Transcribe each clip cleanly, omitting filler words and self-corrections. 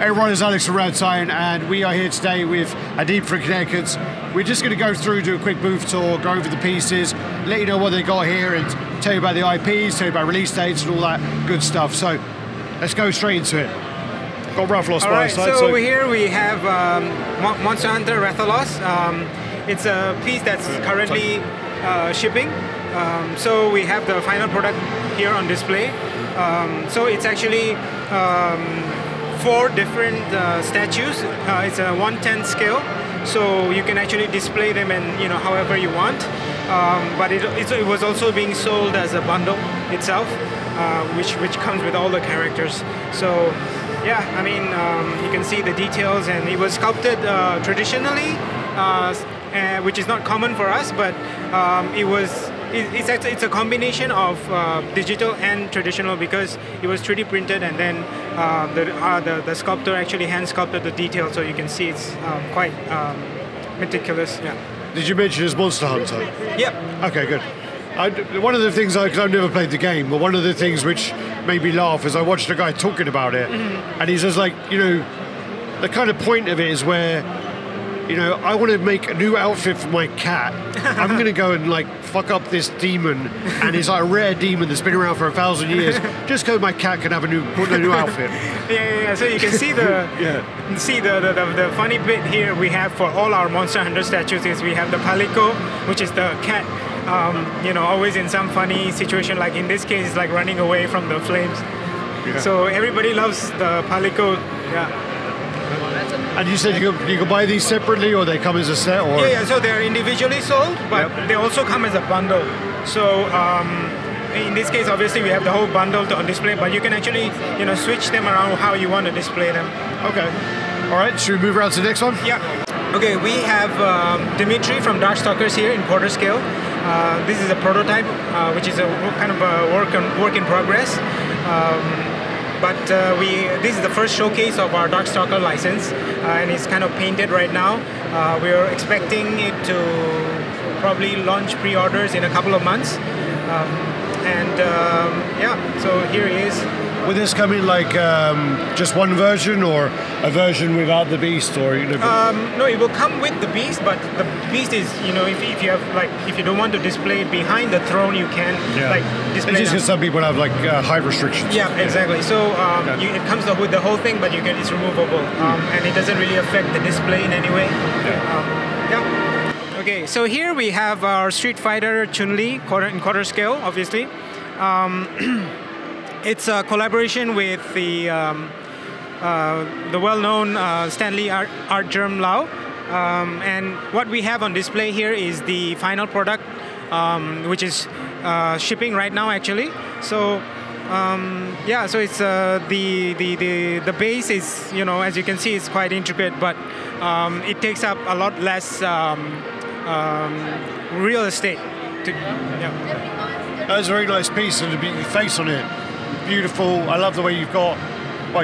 Hey everyone, it's Alex from Red Titan, and we are here today with Adeep from Kinetiquettes. We're just going to go through, do a quick booth tour, go over the pieces, let you know what they got here, and tell you about the IPs, tell you about release dates and all that good stuff. So let's go straight into it. Got Rathalos by right, side. So over here we have Monster Hunter Rathalos. It's a piece that's currently shipping. So we have the final product here on display. So it's actually four different statues. It's a 1/10 scale, so you can actually display them and however you want. But it was also being sold as a bundle itself, which comes with all the characters. So yeah, I mean you can see the details, and it was sculpted traditionally, which is not common for us, but it's a combination of digital and traditional, because it was 3D printed, and then the sculptor actually hand sculpted the detail, so you can see it's quite meticulous. Yeah. Did you mention it's Monster Hunter? Yeah. Okay, good. One of the things, because I've never played the game, but one of the things which made me laugh is I watched a guy talking about it, and he's just like, the kind of point of it is where, I want to make a new outfit for my cat. I'm going to go and fuck up this demon, and it's like a rare demon that's been around for 1,000 years. Just so my cat can have a new outfit. Yeah. So you can see the funny bit here we have for all our Monster Hunter statues is we have the Palico, which is the cat. Always in some funny situation, like in this case, it's like running away from the flames. Yeah. So everybody loves the Palico. Yeah. And you said you could buy these separately, or they come as a set? Or? Yeah, so they're individually sold, but they also come as a bundle. So in this case, obviously, we have the whole bundle on display, but you can actually switch them around how you want to display them. Okay. All right, should we move around to the next one? Yeah. Okay, we have Dimitri from Darkstalkers here in quarter scale. This is a prototype, which is a kind of a work in progress. But this is the first showcase of our Darkstalker license, and it's kind of painted right now. We're expecting it to probably launch pre-orders in a couple of months. So here it is. Will this come in like just one version, or a version without the beast, or no, it will come with the beast, but the beast is if you have if you don't want to display it behind the throne, you can display. It's just because some people have height restrictions. Yeah, exactly. So it comes with the whole thing, but it's removable, and it doesn't really affect the display in any way. Okay, so here we have our Street Fighter Chun-Li in quarter scale, obviously. It's a collaboration with the well-known Art Germ Lau. And what we have on display here is the final product, which is shipping right now, actually. So so it's the base is, as you can see, it's quite intricate, but it takes up a lot less real estate. That's a very nice piece, and the face on it. Beautiful. I love the way you've got,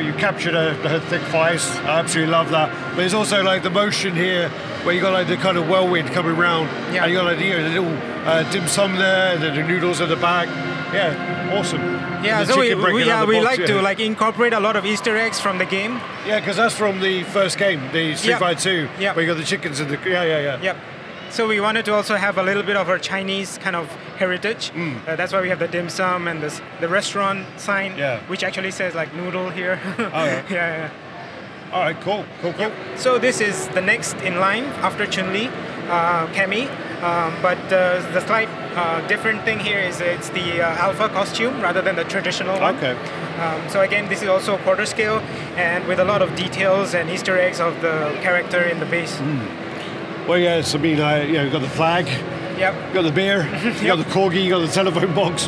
you captured her thick face. I absolutely love that. But there's also the motion here, where you got the kind of whirlwind coming round. Yeah. And you got the little dim sum there, and then the noodles at the back. Yeah, awesome. Yeah, so we like to incorporate a lot of Easter eggs from the game. Yeah, because that's from the first game, the Street Fighter 2, where you got the chickens and the So we wanted to also have a little bit of our Chinese kind of heritage. That's why we have the dim sum and the restaurant sign, which actually says noodle here. All right, cool. So this is the next in line after Chun-Li, Cammy. But the slight different thing here is it's the alpha costume rather than the traditional one. Okay. So again, this is also quarter scale, and with a lot of details and Easter eggs of the character in the base. Well, yeah, so you've got the flag, you've got the beer, you've got the corgi, you've got the telephone box.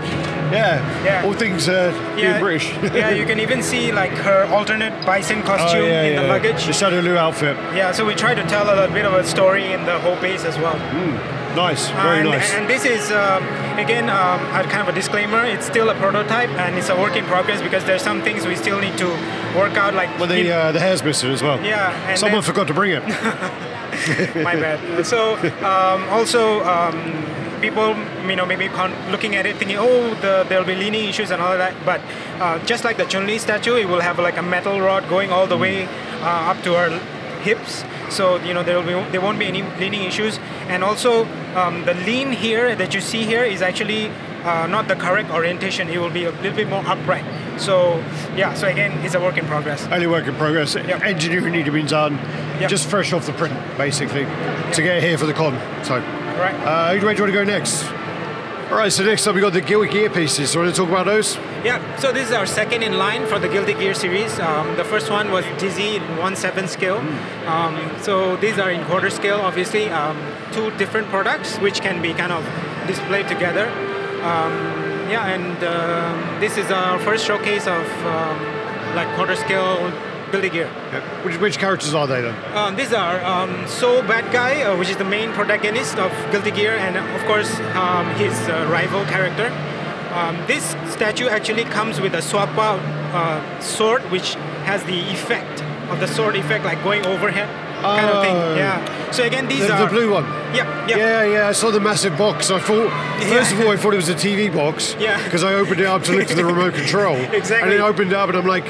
Yeah, all things being British. Yeah, you can even see her alternate bison costume in the luggage. The Shadow Lou outfit. Yeah, so we try to tell a little bit of a story in the whole base as well. Nice, very nice. And this is, again, kind of a disclaimer, it's still a prototype and it's a work in progress, because there's some things we still need to work out. The hair's missing as well. Yeah. And someone forgot to bring it. My bad. So also people, you know, maybe looking at it thinking, oh, there'll be linear issues and all of that, but just like the Chun-Li statue, it will have like a metal rod going all the way up to her hips, so you know there won't be any leaning issues. And also the lean here that you see here is actually not the correct orientation. It will be a little bit more upright. So yeah, so again, it's a work in progress. Only work in progress. Yep. Engineering needs to be done, yep, just fresh off the print basically, yep, to get here for the con. So right. Where do you want to go next? All right, so next up we got the Guilty Gear pieces. So want to talk about those? Yeah, so this is our second in line for the Guilty Gear series. The first one was Dizzy in 1/7 scale. So these are in quarter scale, obviously. Two different products which can be kind of displayed together. Yeah, and this is our first showcase of like quarter scale Guilty Gear. Yep. Which characters are they then? These are Soul Bad Guy, which is the main protagonist of Guilty Gear, and of course his rival character. This statue actually comes with a swap-out sword, which has the effect of the sword effect, like going overhead kind of thing. Yeah. So again, these are the blue one. Yeah. Yeah. I saw the massive box. I thought first of all, I thought it was a TV box. Yeah. Because I opened it up to look for the remote control. Exactly. And I opened it up, and I'm like,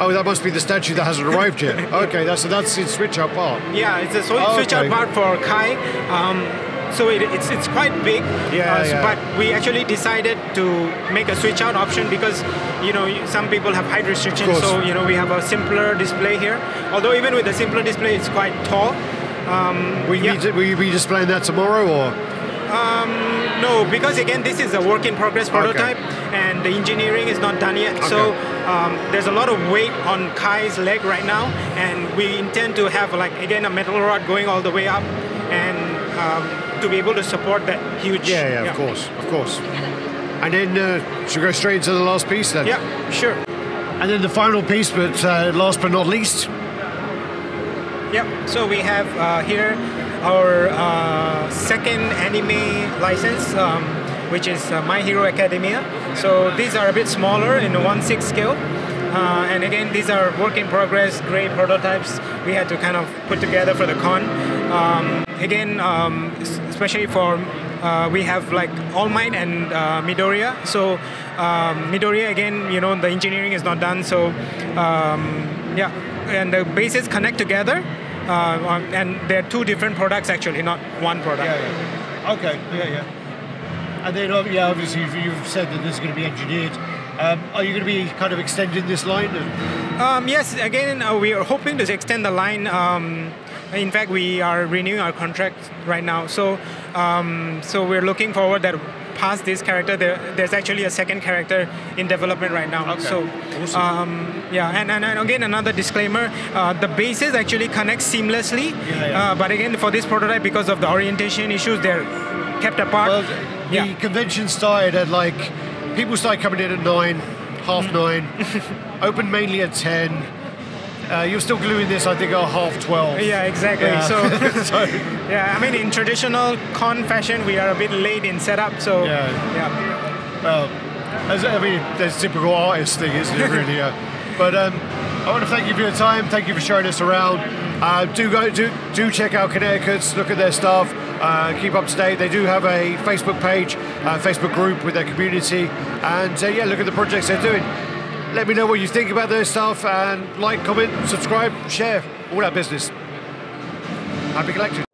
oh, that must be the statue that hasn't arrived yet. Okay, that's its switch-out part. Yeah, it's a switch-out part for Kai. So it's quite big. Yeah, but we actually decided to make a switch-out option because, you know, some people have height restrictions. So, you know, we have a simpler display here. Although even with the simpler display, it's quite tall. Will you be displaying that tomorrow, or...? No, because again, this is a work in progress prototype, and the engineering is not done yet. So there's a lot of weight on Kai's leg right now, and we intend to have like again a metal rod going all the way up, and to be able to support that huge. Yeah, of course. And then should we go straight into the last piece then? Yeah, sure. And then the final piece, but last but not least. Yep. So we have here our second anime license, which is My Hero Academia. So these are a bit smaller in the 1/6 scale. And again, these are work in progress, gray prototypes we had to kind of put together for the con. Again, especially for, we have like All Might and Midoriya. So Midoriya, again, you know, the engineering is not done. So yeah, and the bases connect together. And they're two different products actually, not one product. And then obviously you've said that this is going to be engineered. Are you going to be kind of extending this line? Yes, again, we are hoping to extend the line. In fact, we are renewing our contract right now. So so we're looking forward that past this character, there's actually a second character in development right now. So awesome. Yeah, and again, another disclaimer, the bases actually connect seamlessly, but again, for this prototype, because of the orientation issues, they're kept apart. Well, the convention started at like, people started coming in at 9, half 9, opened mainly at 10. You're still gluing this, I think, at half 12. Yeah, exactly. Yeah. So, yeah, I mean, in traditional con fashion, we are a bit late in setup. So, yeah. Well, I mean, that's a typical artist thing, isn't it? Really, yeah. But I want to thank you for your time. Thank you for showing us around. Do check out Kinetiquettes. Look at their stuff. Keep up to date. They do have a Facebook page, Facebook group with their community, and yeah, look at the projects they're doing. Let me know what you think about their stuff, and like, comment, subscribe, share, all that business. Happy collecting.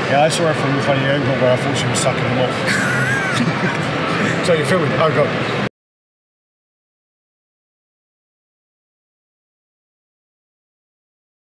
Yeah, I saw her from a funny angle where I thought she was sucking them off. So you're filming? Oh, God.